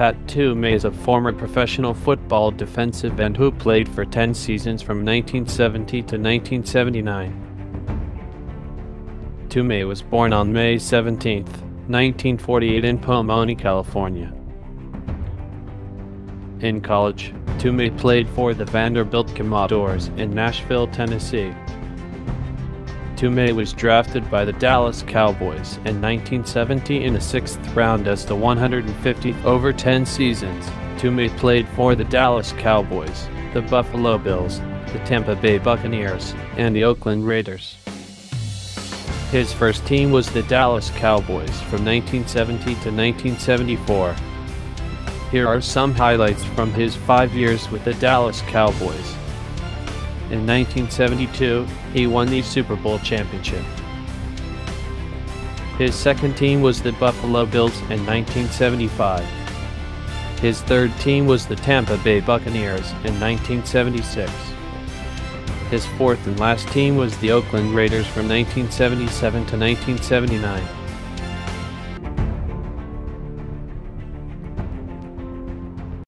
Pat Toomay is a former professional football defensive end who played for 10 seasons from 1970 to 1979. Toomay was born on May 17, 1948 in Pomona, California. In college, Toomay played for the Vanderbilt Commodores in Nashville, Tennessee. Toomay was drafted by the Dallas Cowboys in 1970 in the 6th round as the 150th over 10 seasons. Toomay played for the Dallas Cowboys, the Buffalo Bills, the Tampa Bay Buccaneers, and the Oakland Raiders. His first team was the Dallas Cowboys from 1970 to 1974. Here are some highlights from his 5 years with the Dallas Cowboys. In 1972, he won the Super Bowl championship. His second team was the Buffalo Bills in 1975. His third team was the Tampa Bay Buccaneers in 1976. His fourth and last team was the Oakland Raiders from 1977 to 1979.